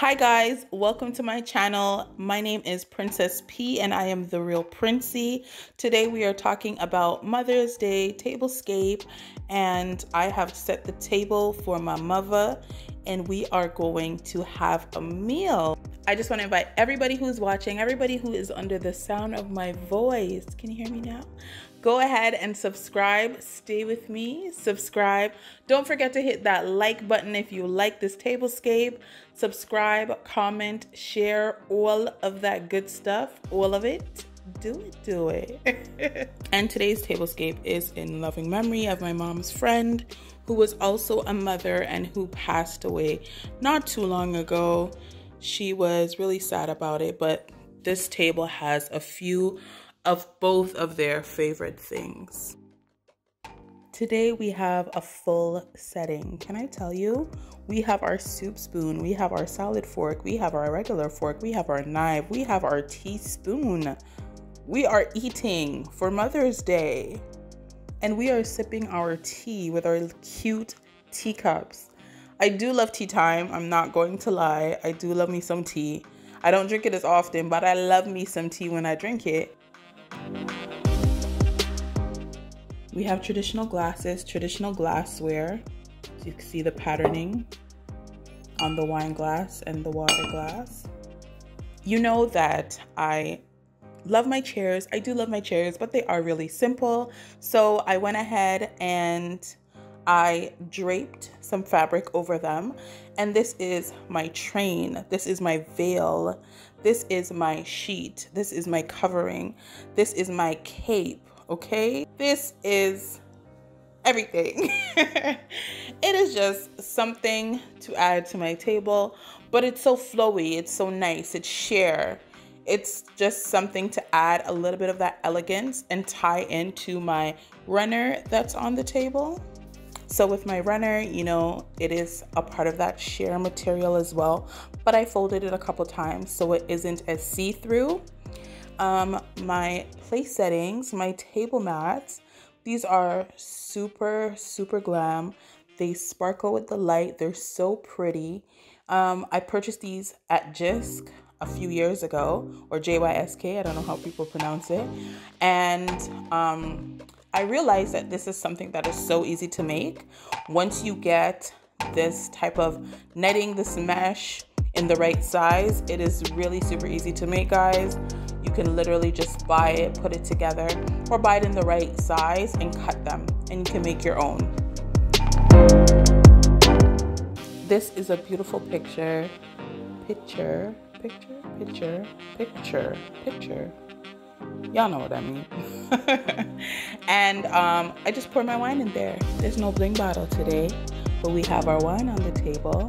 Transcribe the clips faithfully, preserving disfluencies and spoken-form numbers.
Hi guys, welcome to my channel. My name is Princess P and I am the real Princey. Today we are talking about Mother's Day tablescape, and I have set the table for my mother and we are going to have a meal. I just want to invite everybody who's watching, everybody who is under the sound of my voice. Can you hear me now? Go ahead and subscribe. Stay with me. Subscribe. Don't forget to hit that like button if you like this tablescape. Subscribe, comment, share, all of that good stuff. All of it. Do it, do it. And today's tablescape is in loving memory of my mom's friend, who was also a mother and who passed away not too long ago. She was really sad about it, but this table has a few of both of their favorite things. Today we have a full setting. Can I tell you? We have our soup spoon, we have our salad fork, we have our regular fork, we have our knife, we have our teaspoon. We are eating for Mother's Day. And we are sipping our tea with our cute teacups. I do love tea time, I'm not going to lie. I do love me some tea. I don't drink it as often, but I love me some tea when I drink it. We have traditional glasses, traditional glassware. So you can see the patterning on the wine glass and the water glass. You know that I love my chairs. I do love my chairs, but they are really simple. So I went ahead and I draped some fabric over them, and this is my train, this is my veil, this is my sheet, this is my covering, this is my cape, okay? This is everything. It is just something to add to my table, but it's so flowy, it's so nice, it's sheer. It's just something to add a little bit of that elegance and tie into my runner that's on the table. So with my runner, you know, it is a part of that sheer material as well, but I folded it a couple times so it isn't as see-through. Um, my place settings, my table mats, these are super, super glam. They sparkle with the light. They're so pretty. Um, I purchased these at Jisc a few years ago, or J Y S K, I don't know how people pronounce it. And um, I realized that this is something that is so easy to make. Once you get this type of netting, this mesh in the right size, it is really super easy to make, guys. You can literally just buy it, put it together, or buy it in the right size and cut them, and you can make your own. This is a beautiful picture, picture, picture, picture, picture, picture. Y'all know what I mean. And um, I just pour my wine in there. There's no bling bottle today, but we have our wine on the table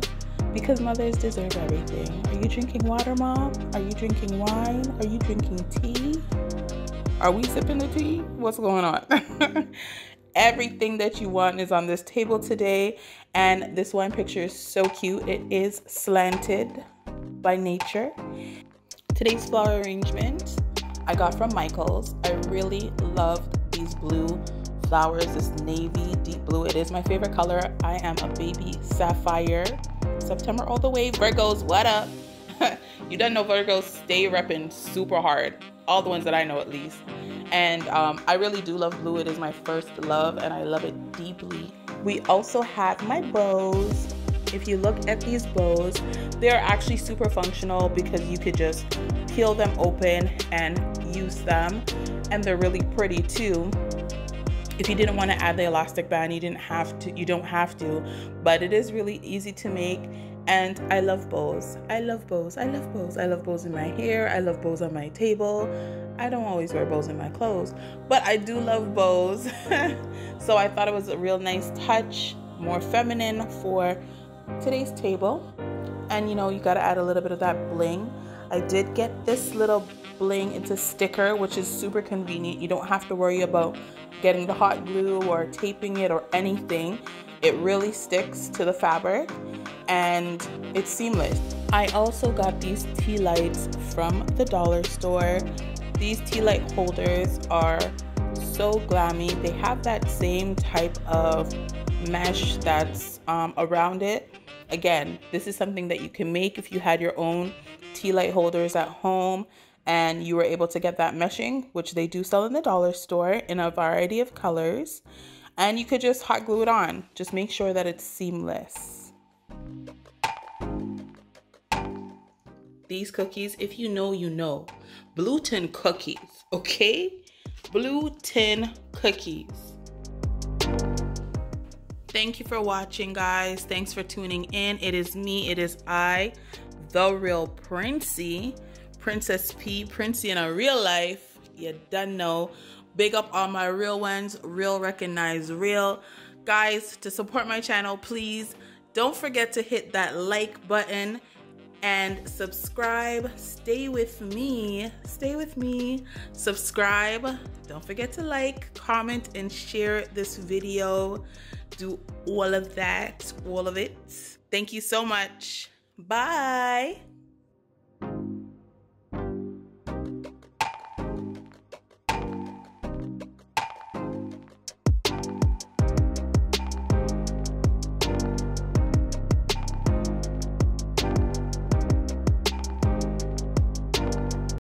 because mothers deserve everything. Are you drinking water, Mom? Are you drinking wine? Are you drinking tea? Are we sipping the tea? What's going on? Everything that you want is on this table today. And this wine picture is so cute. It is slanted by nature. Today's flower arrangement I got from Michaels. I really loved these blue flowers, this navy deep blue. It is my favorite color. I am a baby sapphire. September all the way. Virgos, what up? You done know Virgos stay repping super hard. All the ones that I know, at least. And um, I really do love blue. It is my first love and I love it deeply. We also have my bows. If you look at these bows, they're actually super functional because you could just peel them open and use them, and they're really pretty too. If you didn't want to add the elastic band, you didn't have to, you don't have to, but it is really easy to make. And I love bows. I love bows. I love bows. I love bows in my hair. I love bows on my table. I don't always wear bows in my clothes, but I do love bows. So I thought it was a real nice touch, more feminine for today's table. And you know, you got to add a little bit of that bling. I did get this little bling, it's a sticker, which is super convenient. You don't have to worry about getting the hot glue or taping it or anything. It really sticks to the fabric and it's seamless. I also got these tea lights from the dollar store. These tea light holders are so glammy. They have that same type of mesh that's um, around it. Again, this is something that you can make if you had your own tea light holders at home and you were able to get that meshing, which they do sell in the dollar store in a variety of colors. And you could just hot glue it on. Just make sure that it's seamless. These cookies, if you know, you know. Blue tin cookies, okay? Blue tin cookies. Thank you for watching, guys. Thanks for tuning in. It is me, it is I, the real Princey. Princess P, Princey in a real life. You done know. Big up all my real ones. Real recognize real. Guys, to support my channel, please don't forget to hit that like button and subscribe. Stay with me. Stay with me. Subscribe. Don't forget to like, comment, and share this video. Do all of that. All of it. Thank you so much. Bye.